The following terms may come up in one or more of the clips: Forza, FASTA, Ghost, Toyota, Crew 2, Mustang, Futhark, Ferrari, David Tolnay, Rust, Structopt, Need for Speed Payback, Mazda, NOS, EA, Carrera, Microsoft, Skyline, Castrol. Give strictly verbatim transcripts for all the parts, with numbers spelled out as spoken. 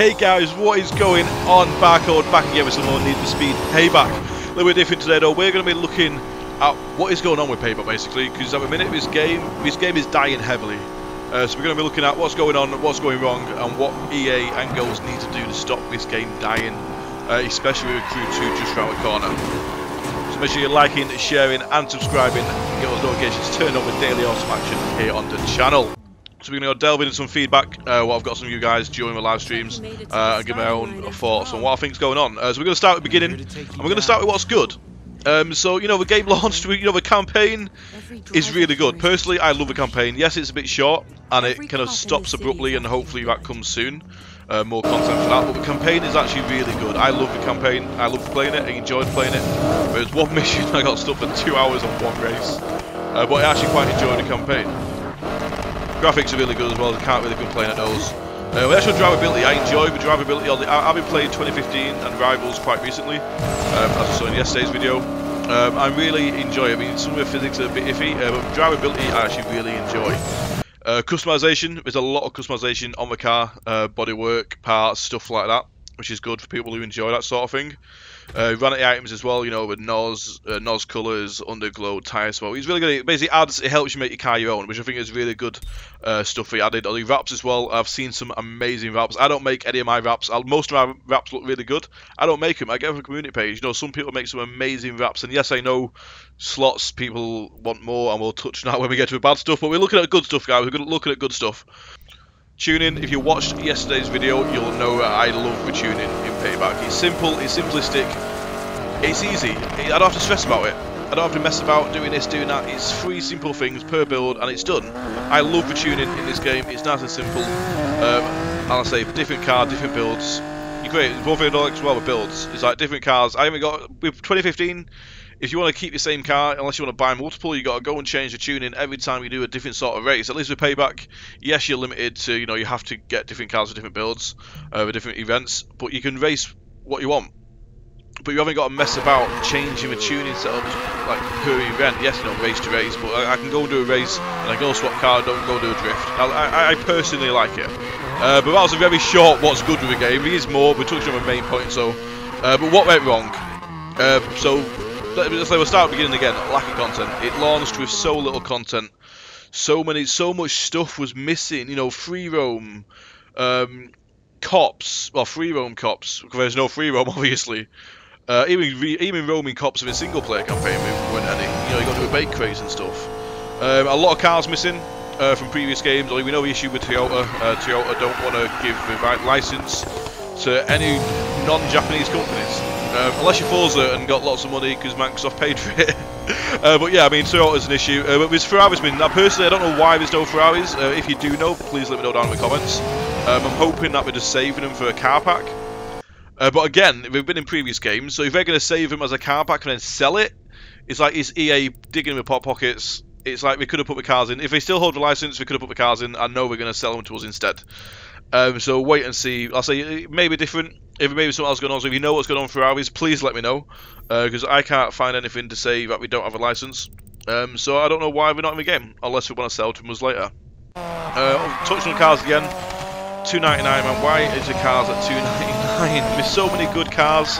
Hey guys, what is going on? Barcode back again with some more Need for Speed Payback. A little bit different today though. We're going to be looking at what is going on with Payback basically, because at the minute this game this game is dying heavily. Uh, so we're going to be looking at what's going on, what's going wrong, and what E A and Ghost need to do to stop this game dying, uh, especially with Crew two just around the corner. Make sure you're liking, sharing and subscribing and get those notifications turned on with daily awesome action here on the channel. So we're going to delve into some feedback, uh, what I've got some of you guys during the live streams, uh, and give my own thoughts on what I think's going on. Uh, so we're going to start at the beginning, and we're going to start with what's good. Um, so, you know, the game launched, you know, the campaign is really good. Personally, I love the campaign. Yes, it's a bit short, and it kind of stops abruptly, and hopefully that comes soon. Uh, more content for that, but the campaign is actually really good. I love the campaign, I loved playing it, I enjoyed playing it. There was one mission I got stuck for two hours on one race, uh, but I actually quite enjoyed the campaign. Graphics are really good as well, I can't really complain at those. Uh, the actual drivability, I enjoyed the drivability. The, I, I've played twenty fifteen and Rivals quite recently, um, as I saw in yesterday's video. Um, I really enjoy it. I mean, some of the physics are a bit iffy, uh, but drivability I actually really enjoy. Uh, customization, there's a lot of customization on the car, uh, bodywork, parts, stuff like that, which is good for people who enjoy that sort of thing. Uh, vanity items as well, you know, with N O S, uh, N O S colours, underglow, tyre smoke. It's really good. It basically adds, it helps you make your car your own, which I think is really good uh, stuff he added. Or the wraps as well, I've seen some amazing wraps. I don't make any of my wraps. I'll, most of my wraps look really good. I don't make them. I get them from a community page. You know, some people make some amazing wraps. And yes, I know slots, people want more, and we'll touch on that when we get to the bad stuff. But we're looking at good stuff, guys. We're looking at good stuff. Tuning, if you watched yesterday's video, you'll know that I love the tuning in Payback. It's simple, it's simplistic, it's easy. I don't have to stress about it. I don't have to mess about doing this, doing that. It's three simple things per build and it's done. I love the tuning in this game. It's nice and simple. Um, and I say, different car, different builds. You create, one thing I don't like as well with builds, it's like different cars. I haven't got, with twenty fifteen, if you want to keep the same car, unless you want to buy multiple, you got to go and change the tuning every time you do a different sort of race. At least with Payback, yes, you're limited to, you know, you have to get different cars for different builds, uh, for different events, but you can race what you want. But you haven't got to mess about changing the tuning setup like per event. Yes, you know, race to race, but I, I can go and do a race, and I can go swap car, don't go do a drift. I, I, I personally like it. Uh, but that was a very short what's good with the game. It is more, we touched on the main point, so. Uh, but what went wrong? Uh, so. Let's we'll start beginning again. Lack of content. It launched with so little content. So many, so much stuff was missing. You know, free roam, um, cops. Well, free roam cops. Because there's no free roam, obviously. Uh, even re even roaming cops in a single player campaign weren't any. You know, you got to do a bait craze and stuff. Um, a lot of cars missing uh, from previous games. Although we know the issue with Toyota. Uh, Toyota don't want to give the right license to any non-Japanese companies. Um, unless you're Forza and got lots of money because Microsoft paid for it. uh, but yeah, I mean, Toyota's an issue. Uh, but with Ferraris, I mean, now personally, I don't know why there's no Ferraris. Uh, if you do know, please let me know down in the comments. Um, I'm hoping that we're just saving them for a car pack. Uh, but again, they've been in previous games, so if they're going to save them as a car pack and then sell it, it's like it's E A digging in the pot pockets. It's like we could have put the cars in. If they still hold the license, we could have put the cars in. I know we're going to sell them to us instead. Um, so wait and see. I'll say it may be different. If maybe something else going on. So if you know what's going on for Ferraris, please let me know, because uh, I can't find anything to say that we don't have a license. Um, so I don't know why we're not in the game, unless we want to sell to us later. Uh, touching on cars again. two ninety-nine, man. Why is the cars at two ninety-nine? There's so many good cars,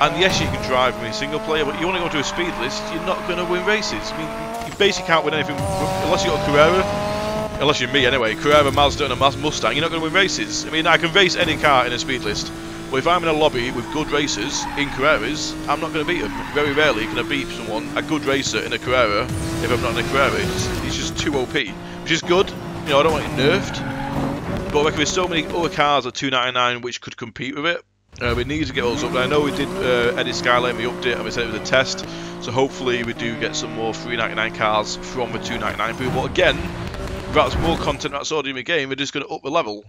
and yes, you can drive them in single player, but you want to go to a speed list, you're not going to win races. I mean, you basically can't win anything unless you got a Carrera. Unless you're me anyway, Carrera, Mazda and a Mustang, you're not going to win races. I mean, I can race any car in a speed list, but if I'm in a lobby with good racers in Carreras, I'm not going to beat them. Very rarely can I beat someone, a good racer in a Carrera, if I'm not in a Carrera. It's just too O P, which is good. You know, I don't want it nerfed, but I reckon there's so many other cars at two ninety-nine which could compete with it. Uh, we need to get those up. I know we did uh, edit Skyline, we upped it and we said it was a test, so hopefully we do get some more three ninety-nine cars from the two ninety-nine people. But again, that's more content that's already in the game. They're just going to up the level,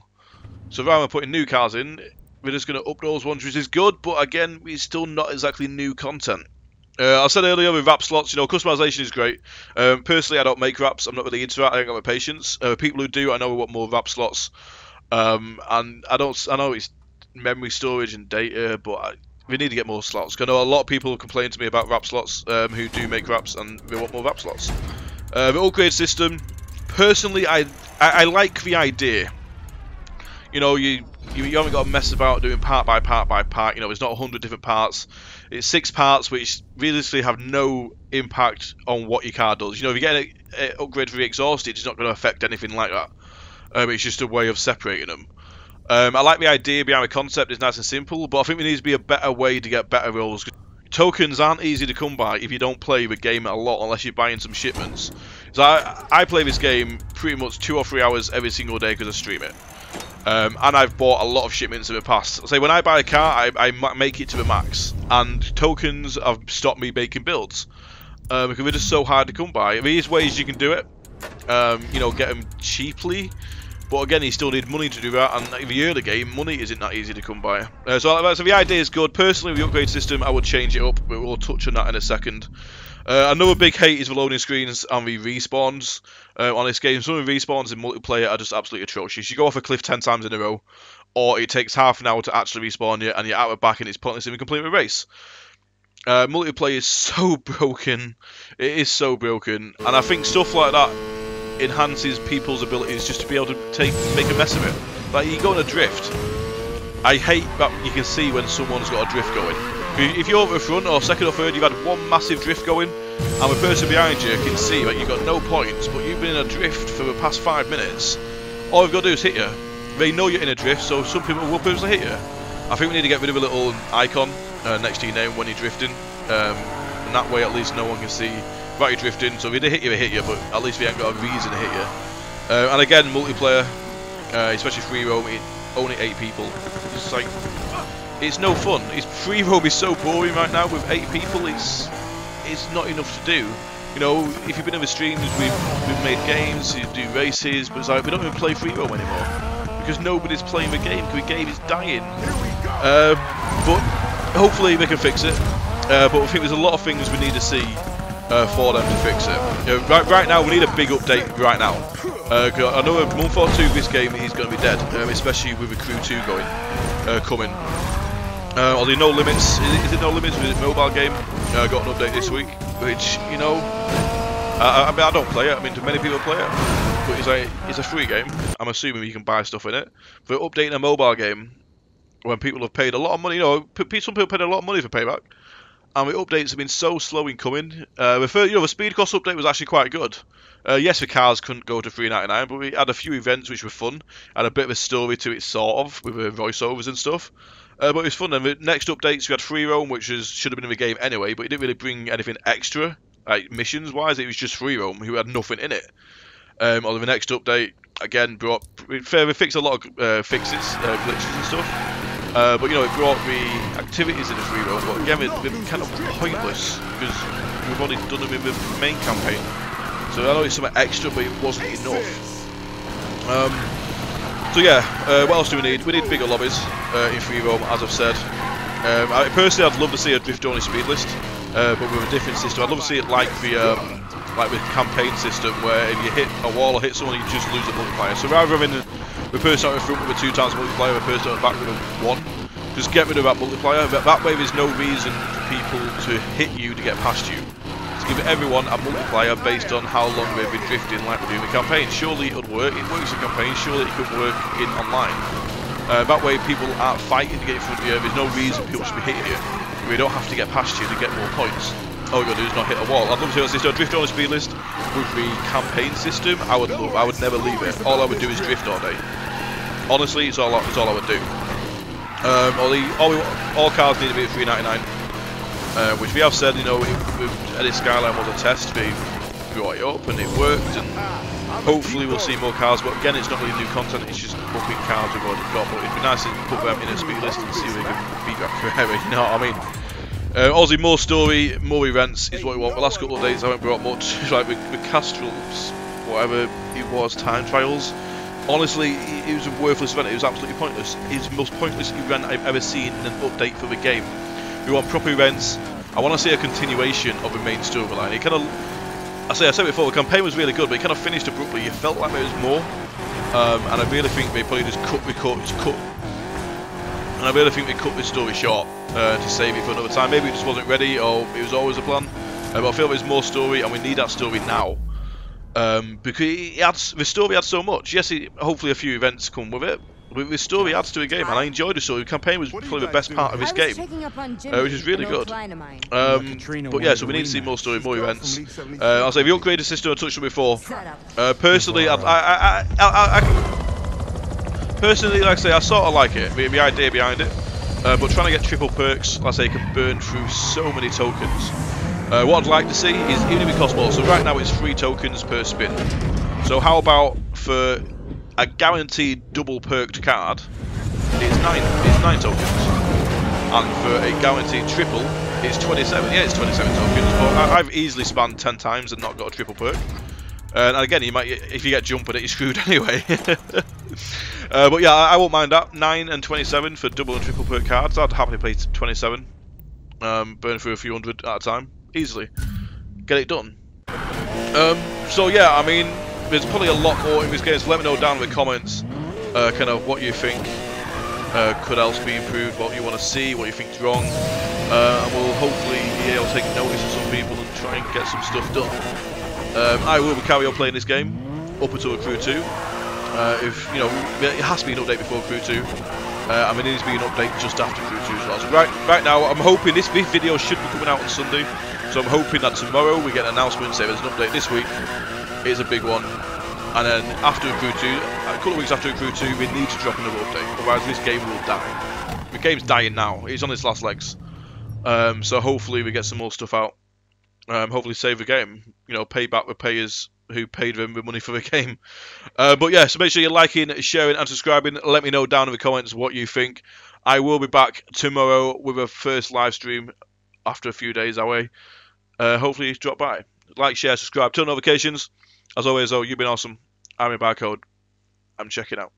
so rather than putting new cars in, we're just going to up those ones, which is good, but again, it's still not exactly new content. uh, I said earlier with wrap slots, you know, customization is great. Um, personally, I don't make wraps, I'm not really into that, I don't got my patience. Uh, people who do, I know want more wrap slots, um, and I don't, I know it's memory storage and data, but I, we need to get more slots. I know a lot of people complain to me about wrap slots, um, who do make wraps, and they want more wrap slots. Uh, the upgrade system, personally, I, I I like the idea. You know, you You, you haven't got to mess about doing part by part by part. You know, it's not a hundred different parts. It's six parts which realistically have no impact on what your car does. You know, if you get an a upgrade for the exhaust, it's not going to affect anything like that. Um, it's just a way of separating them. Um, I like the idea behind the concept. It's nice and simple, but I think there needs to be a better way to get better rules. Tokens aren't easy to come by if you don't play the game a lot, unless you're buying some shipments. So I, I play this game pretty much two or three hours every single day because I stream it. Um, and I've bought a lot of shipments in the past. So when I buy a car, I, I make it to the max. And tokens have stopped me making builds. Um, because they're just so hard to come by. There's ways you can do it. Um, you know, get them cheaply. But again, you still need money to do that, and in the early game, money isn't that easy to come by. Uh, so, so the idea is good. Personally, with the upgrade system, I would change it up, but we'll touch on that in a second. Uh, another big hate is the loading screens and the respawns uh, on this game. Some of the respawns in multiplayer are just absolutely atrocious. You go off a cliff ten times in a row, or it takes half an hour to actually respawn you, and you're out of back, and it's pointless even completing the race. Uh, multiplayer is so broken. It is so broken, and I think stuff like that enhances people's abilities just to be able to take make a mess of it. Like, you go on a drift. I hate that you can see when someone's got a drift going. If you're at the front or second or third, you've had one massive drift going, and the person behind you can see that, like, you've got no points, but you've been in a drift for the past five minutes. All you've got to do is hit you. They know you're in a drift, so some people will purposely hit you. I think we need to get rid of a little icon uh, next to your name when you're drifting, um, and that way at least no one can see right, you're drifting, so if they hit you, they hit you, but at least we ain't got a reason to hit you. Uh, and again, multiplayer, uh, especially free roam, it, only eight people. It's like, it's no fun. It's, free roam is so boring right now with eight people. It's it's not enough to do. You know, if you've been in the streams, we've we've made games, you do races, but it's like we don't even play free roam anymore because nobody's playing the game. Because the game is dying. Uh, but hopefully they can fix it. Uh, but I think there's a lot of things we need to see. Uh, for them to fix it. You know, right, right now, we need a big update right now. Uh, I know a month or two of this game is going to be dead, um, especially with the Crew two going, uh, coming. Uh, or the No Limits, is it, is it No Limits? Is it a mobile game? I uh, got an update this week, which, you know, I, I mean, I don't play it. I mean, do many people play it? But it's, like, it's a free game. I'm assuming you can buy stuff in it. But updating a mobile game, when people have paid a lot of money, you know, some people paid a lot of money for Payback. And the updates have been so slow in coming. Uh, the first, you know, the speed cost update was actually quite good. Uh, yes, the cars couldn't go to three ninety-nine, but we had a few events which were fun, and a bit of a story to it, sort of, with the voiceovers and stuff. Uh, but it was fun. And the next updates, we had free roam, which is, should have been in the game anyway, but it didn't really bring anything extra, like missions-wise. It was just free roam, who had nothing in it. Um, or the next update, again, brought we fixed a lot of uh, fixes, uh, glitches and stuff. Uh, but you know, it brought the activities in the free roam, but again, they're kind of pointless because we've already done them in the main campaign. So I know it's something extra, but it wasn't enough. Um, so yeah, uh, what else do we need? We need bigger lobbies uh, in free roam, as I've said. Um, I, personally, I'd love to see a drift-only speed list, uh, but with a different system. I'd love to see it like the um, like the campaign system, where if you hit a wall or hit someone, you just lose the multiplier. So rather than in the person out in front with a two times multiplier, the person out the back with a one. Just get rid of that multiplier. That, that way there's no reason for people to hit you to get past you. To give everyone a multiplier based on how long they've been drifting like we do in the campaign. Surely it would work. It works in campaign. Surely it could work in online. Uh, that way people aren't fighting to get in front of you. There's no reason people should be hitting you. We don't have to get past you to get more points. All you gotta do is not hit a wall. I'd love to see a drift on a speed list with the campaign system. I would love. I would never leave it. All I would do is drift all day. Honestly, it's all. I, it's all I would do. Um, all, the, all, we, all cars need to be at three ninety-nine, uh, which we have said. You know, Eddie Skyline was a test. We brought it up and it worked, and hopefully we'll see more cars. But again, it's not really new content. It's just bumping cars we've already got. But it'd be nice to put them in a speed list and see if we can beat that Carrera. You know what I mean? Uh, obviously, more story, more events is what we want. The last couple of days I haven't brought much, like with, with Castrol's, whatever it was, time trials. Honestly, it was a worthless event. It was absolutely pointless. It was the most pointless event I've ever seen in an update for the game. We want proper events. I want to see a continuation of the main storyline. It kind of, I say, I said before, the campaign was really good, but it kind of finished abruptly. You felt like there was more, um, and I really think they probably just cut, record, just cut. And I really think they cut this story short uh, to save it for another time. Maybe it just wasn't ready, or it was always a plan. Uh, but I feel there's more story, and we need that story now. Um, because it adds, the story adds so much. Yes, it, hopefully a few events come with it. With the story adds to a game, and I enjoyed the story. The campaign was probably the best part of this game, uh, which is really good. Um, but yeah, so we need to see more story, more events. Uh, I'll say the upgraded system I touched on before. Uh, personally, I, I, I, I, I, I, personally, like I say, I sort of like it, the, the idea behind it. Uh, but trying to get triple perks, like I say, can burn through so many tokens. Uh, what I'd like to see is even if it costs more. So right now it's three tokens per spin. So how about for a guaranteed double perked card, it's nine. It's nine tokens, and for a guaranteed triple, it's twenty-seven. Yeah, it's twenty-seven tokens. But I, I've easily spammed ten times and not got a triple perk. Uh, and again, you might if you get jumped at it, you're screwed anyway. uh, but yeah, I, I won't mind that. Nine and twenty-seven for double and triple perk cards. I'd happily play twenty-seven. Um, burn through a few hundred at a time easily. Get it done. Um, so yeah, I mean. There's probably a lot more in this game, so let me know down in the comments uh, kind of what you think uh, could else be improved, what you want to see, what you think's wrong, uh, and we'll hopefully E A will take notice of some people and try and get some stuff done. Um, I will be carry on playing this game up until Crew two. Uh, if you know, it has to be an update before Crew two, uh, and there needs to be an update just after Crew two as well. So right, right now, I'm hoping this video should be coming out on Sunday, so I'm hoping that tomorrow we get an announcement saying there's an update this week. Is a big one, and then after Crew two, a couple of weeks after Crew two, we need to drop another update, otherwise this game will die. The game's dying now, it's on its last legs, um, so hopefully we get some more stuff out, um, hopefully save the game, you know, pay back the payers who paid them the money for the game. Uh, but yeah, so make sure you're liking, sharing and subscribing, let me know down in the comments what you think. I will be back tomorrow with a first live stream after a few days away. Uh, hopefully you drop by, like, share, subscribe, turn on notifications. As always though, you've been awesome, I'm your barcode, I'm checking out.